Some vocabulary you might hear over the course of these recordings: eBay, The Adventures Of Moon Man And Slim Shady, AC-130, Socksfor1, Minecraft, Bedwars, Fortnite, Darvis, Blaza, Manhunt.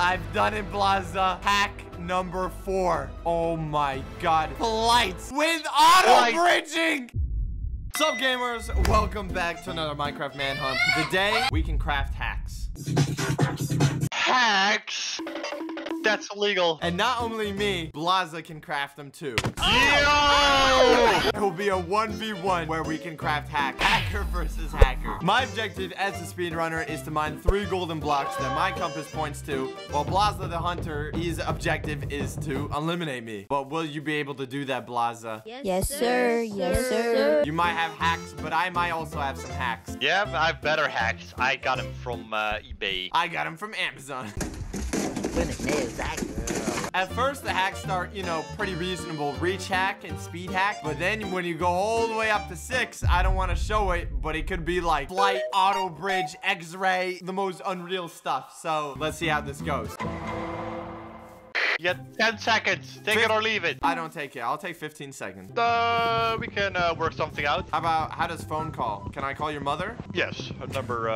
I've done it, Blaza. Hack number 4. Oh my god. Flights with auto bridging. What's up, gamers? Welcome back to another Minecraft Manhunt. Today, we can craft hacks. Hacks? That's illegal. And not only me, Blaza can craft them too. Oh! Yo! It will be a 1v1 where we can craft hacks. Hacker versus hacker. My objective as a speedrunner is to mine 3 golden blocks that my compass points to, while Blaza the hunter, his objective is to eliminate me. But will you be able to do that, Blaza? Yes, sir. Yes, sir. You might have hacks, but I might also have some hacks. Yeah, I have better hacks. I got them from eBay. I got them from Amazon. At first, the hacks start, you know, pretty reasonable. Reach hack and speed hack. But then when you go all the way up to 6, I don't want to show it, but it could be like flight, auto bridge, x-ray, the most unreal stuff. So let's see how this goes. You get 10 seconds. Take it or leave it. I don't take it. I'll take 15 seconds. We can work something out. How about, how does phone call? Can I call your mother? Yes. Her number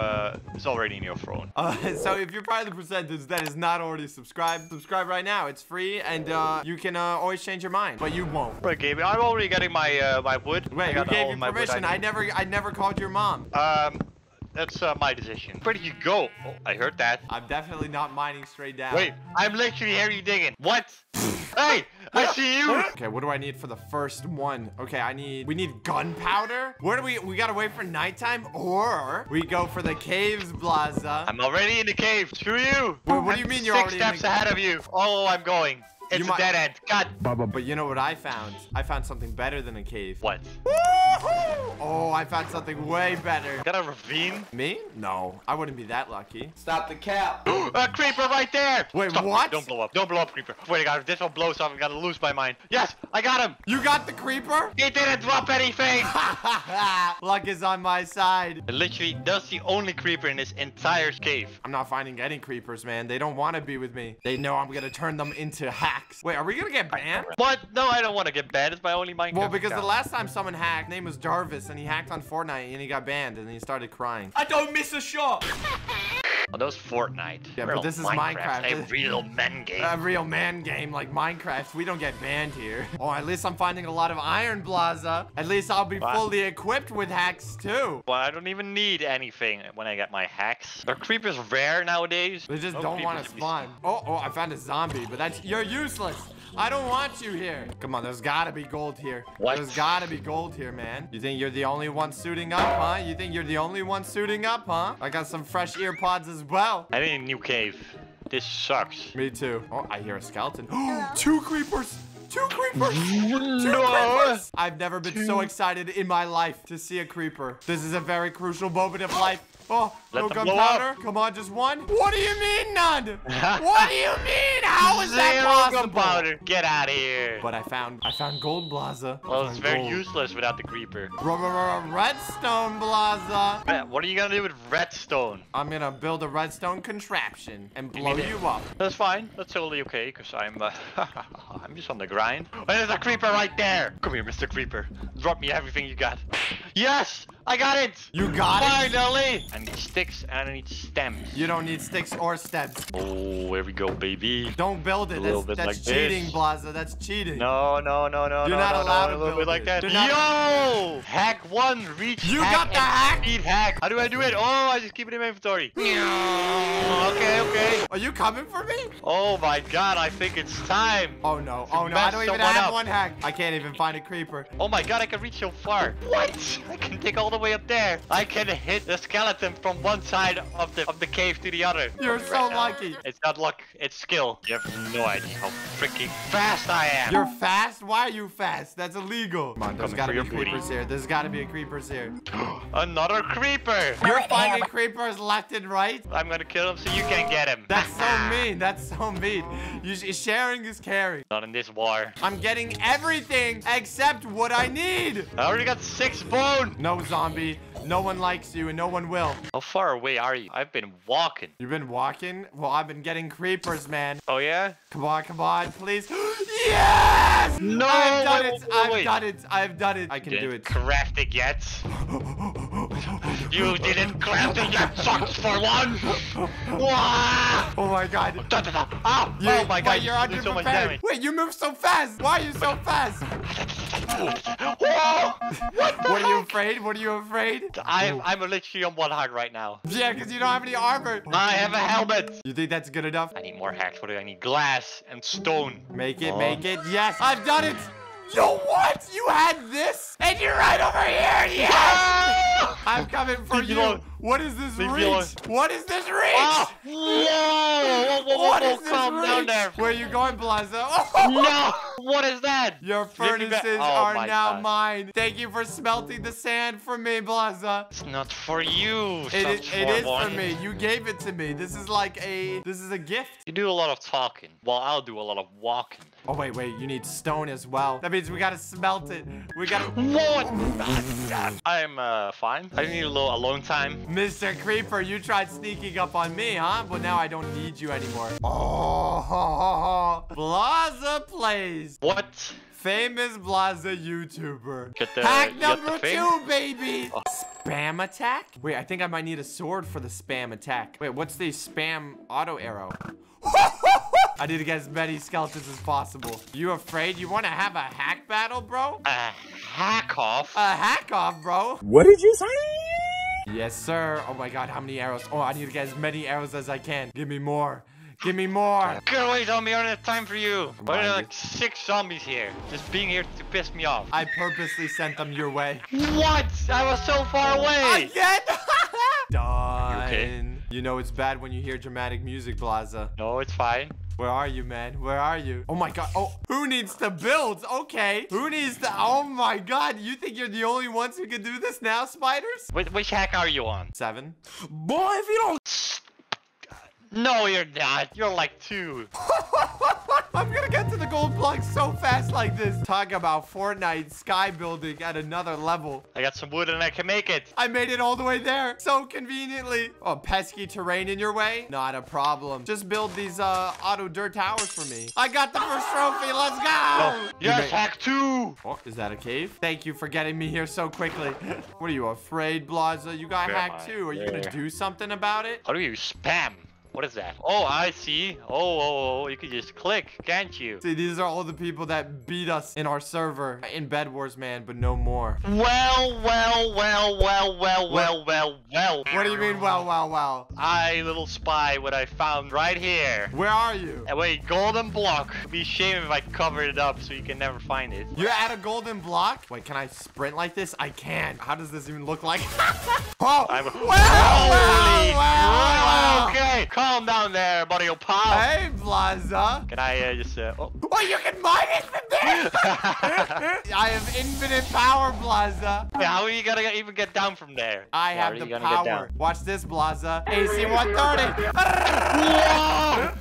is already in your phone. So if you're part of the percentage that is not already subscribed, subscribe right now. It's free, and you can always change your mind, but you won't. Wait, Gabe, I'm already getting my wood. Wait, you gave me permission. I never called your mom. That's my decision. Where did you go? Oh, I heard that. I'm definitely not mining straight down. Wait, I'm literally here you digging. What? Hey, I see you. Okay, what do I need for the first one? Okay, we need gunpowder. Where do we gotta wait for nighttime, or we go for the caves, Blaza. I'm already in the cave. Screw you. Wait, what do you mean you're already in the cave? 6 steps ahead of you. Oh, I'm going. It's a dead end. God. But you know what I found? I found something better than a cave. What? Woohoo! Oh, I found something way better. Got a ravine? Me? No. I wouldn't be that lucky. Stop the cap. A creeper right there. Wait, stop. What? Don't blow up. Don't blow up, creeper. Wait, guys, if this one blows up, I'm gonna lose my mind. Yes, I got him. You got the creeper? He didn't drop anything. Luck is on my side. Literally, that's the only creeper in this entire cave. I'm not finding any creepers, man. They don't want to be with me. They know I'm gonna turn them into hacks. Wait, are we gonna get banned? What? No, I don't want to get banned. It's my only Minecraft. Well, because the last time someone hacked, his name was Darvis, and he hacked on Fortnite, and he got banned, and he started crying. I don't miss a shot. Oh, that was Fortnite. Yeah, but this is Minecraft. A real man game. A real man game like Minecraft. We don't get banned here. Oh, at least I'm finding a lot of iron, Blaza. At least I'll be fully equipped with hacks, too. Well, I don't even need anything when I get my hacks. Are creepers rare nowadays? They just don't want to spawn. Oh, I found a zombie, but that's... You're useless. I don't want you here. Come on, there's gotta be gold here. What? There's gotta be gold here, man. You think you're the only one suiting up, huh? You think you're the only one suiting up, huh? I got some fresh ear pods as well. I need a new cave. This sucks. Me too. Oh, I hear a skeleton. 2 creepers. 2 creepers. 2 creepers. I've never been so excited in my life to see a creeper. This is a very crucial moment of life. Oh, no gunpowder. Come on, just 1. What do you mean none? What do you mean? How is that possible? Gunpowder. Get out of here. But I found gold, Blaza. Well, it's very useless without the creeper. Redstone, Blaza. Man, what are you gonna do with redstone? I'm gonna build a redstone contraption and blow you up. That's fine. That's totally okay, because I'm just on the grind. Oh, there's a creeper right there. Come here, Mr. Creeper. Drop me everything you got. Yes! I got it! You got it? Finally! I need sticks and I need stems. You don't need sticks or stems. Oh, here we go, baby. Don't build it. That's cheating, Blaza. That's cheating. No. You're not allowed to build it like that. Yo! Hack 1, reach. You got the hack? Speed hack. How do I do it? Oh, I just keep it in my inventory. Okay. Are you coming for me? Oh my god, I think it's time. Oh no. I don't even have 1 hack. I can't even find a creeper. Oh my god, I can reach so far. What? I can take all the way up there. I can hit the skeleton from one side of the cave to the other. You're so lucky. It's not luck, it's skill. You have no idea how freaking fast I am. You're fast? Why are you fast? That's illegal. Come on, there's gotta be creepers here. There's gotta be a creepers here. Another creeper. You're finding creepers left and right. I'm gonna kill him so you can get him. That's so mean. That's so mean. Sharing is caring. Not in this war. I'm getting everything except what I need. I already got 6 bone. No zombie. No one likes you and no one will. How far away are you? I've been walking. You've been walking? Well, I've been getting creepers, man. Oh, yeah? Come on, please. Yes! No! I've done it. I've done it. I can do it. Craft it yet? You didn't grab the yet, Socksfor1! Oh my god! Oh, you, oh my god! Wait, you're under so much damage. Wait, you move so fast! Why are you so fast? Whoa! What the heck? Are you afraid? What are you afraid? I'm literally on one heart right now. Yeah, because you don't have any armor. I have a helmet. You think that's good enough? I need more hacks. What do I need? Glass and stone. Make it, make it. Yes, I've done it. Yo, what? You had this? And you're right over here. Yes! Ah! I'm coming for you. What is this reach? What is this reach? Oh. Whoa! What is this reach? Down there. Where are you going, Blaza? Oh. No! What is that? Your furnaces are now mine. Thank you for smelting the sand for me, Blaza. It's not for you. It is for me. You gave it to me. This is like a. This is a gift. You do a lot of talking. Well, I'll do a lot of walking. Oh wait, wait. You need stone as well. That means we gotta smelt it. We gotta. What? I'm fine. I need a little alone time. Mr. Creeper, you tried sneaking up on me, huh? But now I don't need you anymore. Oh, Blaza plays. What? Famous Blaza YouTuber. Hack number 2, baby. Oh. Spam attack? Wait, I think I might need a sword for the spam attack. Wait, what's the spam auto arrow? I need to get as many skeletons as possible. You afraid? You want to have a hack battle, bro? A hack off? A hack off, bro. What did you say? Yes, sir. Oh my god, how many arrows? Oh, I need to get as many arrows as I can. Give me more. Give me more. Go away, zombie. I don't have time for you. There are like 6 zombies here. Just being here to piss me off. I purposely sent them your way. What? I was so far away. Again? Done. You okay? You know it's bad when you hear dramatic music, Blaza. No, it's fine. Where are you, man? Where are you? Oh my god. Oh, who needs to build? Okay. Who needs to? Oh my god. You think you're the only ones who can do this now, spiders? Which hack are you on? 7. Boy, if you don't. No, you're not. You're like 2. I'm gonna get to the gold block so fast like this. Talk about Fortnite sky building at another level. I got some wood and I can make it. I made it all the way there. So conveniently. Oh, pesky terrain in your way? Not a problem. Just build these auto dirt towers for me. I got the first trophy. Let's go. No. Yes, hack 2. Oh, is that a cave? Thank you for getting me here so quickly. What are you afraid, Blaza? You got hack 2. Are you gonna do something about it? How do you spam? What is that? Oh, I see. Oh, you can just click, can't you? See, these are all the people that beat us in our server in Bedwars, man, but no more. Well. What do you mean, well? I, little spy, what I found right here. Where are you? Wait, golden block. It'd be a shame if I covered it up so you can never find it. You're at a golden block? Wait, can I sprint like this? I can. How does this even look like? Oh, well. Okay. Calm down there, buddy. You'll pop. Hey, Blaza. Can I just... Oh, you can mine it from there! I have infinite power, Blaza. Wait, how are you going to even get down from there? I have the power. Watch this, Blaza. AC-130.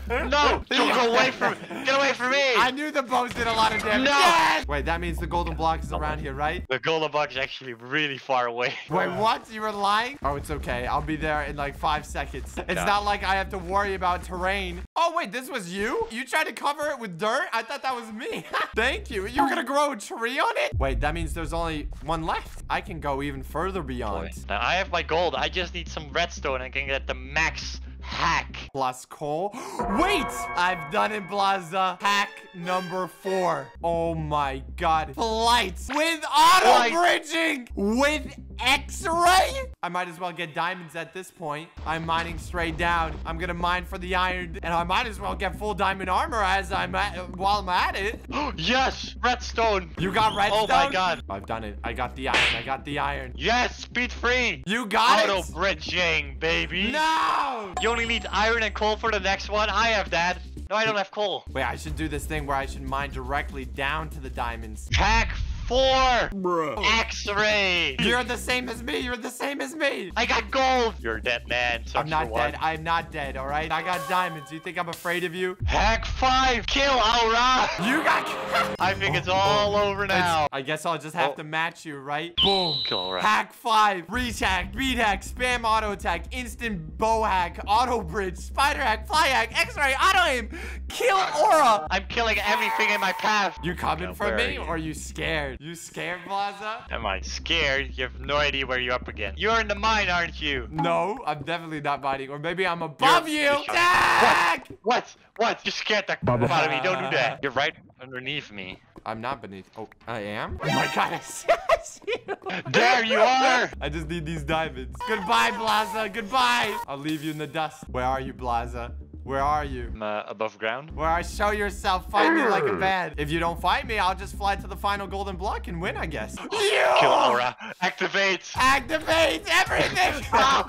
Whoa! No! Go away from me. Get away from me! I knew the bows did a lot of damage. No! Yes! Wait, that means the golden block is around here, right? The golden block is actually really far away. Wait, what? You were lying? Oh, it's okay. I'll be there in like 5 seconds. It's not like I have to worry about terrain. Oh, wait, this was you? You tried to cover it with dirt? I thought that was me. Thank you. You were gonna grow a tree on it? Wait, that means there's only 1 left. I can go even further beyond. Now, I have my gold. I just need some redstone. I can get the max hack. Plus coal. Wait! I've done it, Blaza. Hack number 4. Oh my god. Flight. With auto bridging. With X-ray? I might as well get diamonds at this point. I'm mining straight down. I'm gonna mine for the iron, and I might as well get full diamond armor as I'm at, while I'm at it. Yes, redstone. You got redstone? Oh my god. I've done it. I got the iron. I got the iron. Yes, speed 3. You got it. Auto bridging, baby. No. You only need iron and coal for the next one. I have that. No, I don't have coal. Wait, I should do this thing where I should mine directly down to the diamonds. Hack 4. X-ray. You're the same as me. You're the same as me. I got gold. You're a dead man. I'm not dead. I'm not dead. All right. I got diamonds. You think I'm afraid of you? Hack 5. Kill. All right. You got. I think it's all over now. I guess I'll just have to match you, right? Boom. All right. Hack 5. Reach hack. Beat hack. Spam auto attack. Instant bow hack. Auto bridge. Spider hack. Fly hack. X-ray. Auto aim. Kill aura. I'm killing everything in my path. You coming for me, or are you scared? You scared, Blaza? Am I scared? You have no idea where you're up against. You're in the mine, aren't you? No, I'm definitely not mining. Or maybe I'm above you. What? You scared the crap out of me. Don't do that. You're right underneath me. I'm not beneath. Oh, I am? Oh my god, I see you. There you are. I just need these diamonds. Goodbye, Blaza. Goodbye. I'll leave you in the dust. Where are you, Blaza? Where are you? I'm above ground. Where I show yourself. Fight me like a man. If you don't fight me, I'll just fly to the final golden block and win, I guess. Kill aura. Activate. Activate everything. Whoa.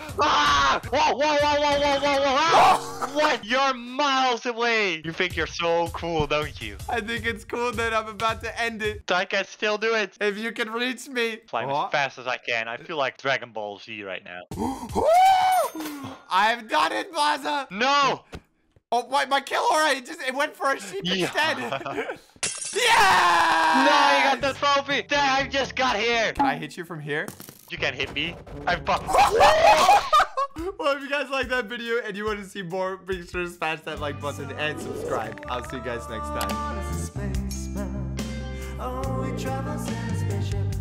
What? You're miles away. You think you're so cool, don't you? I think it's cool that I'm about to end it. I can still do it. If you can reach me. Flying as fast as I can. I feel like Dragon Ball Z right now. I've done it, Blaza. No. Oh, wait, my kill already. It went for a sheep instead. Yeah! No, you got the trophy. I just got here. Can I hit you from here? You can't hit me. I'm fucked. Well, if you guys like that video and you want to see more, make sure to smash that like button and subscribe. I'll see you guys next time.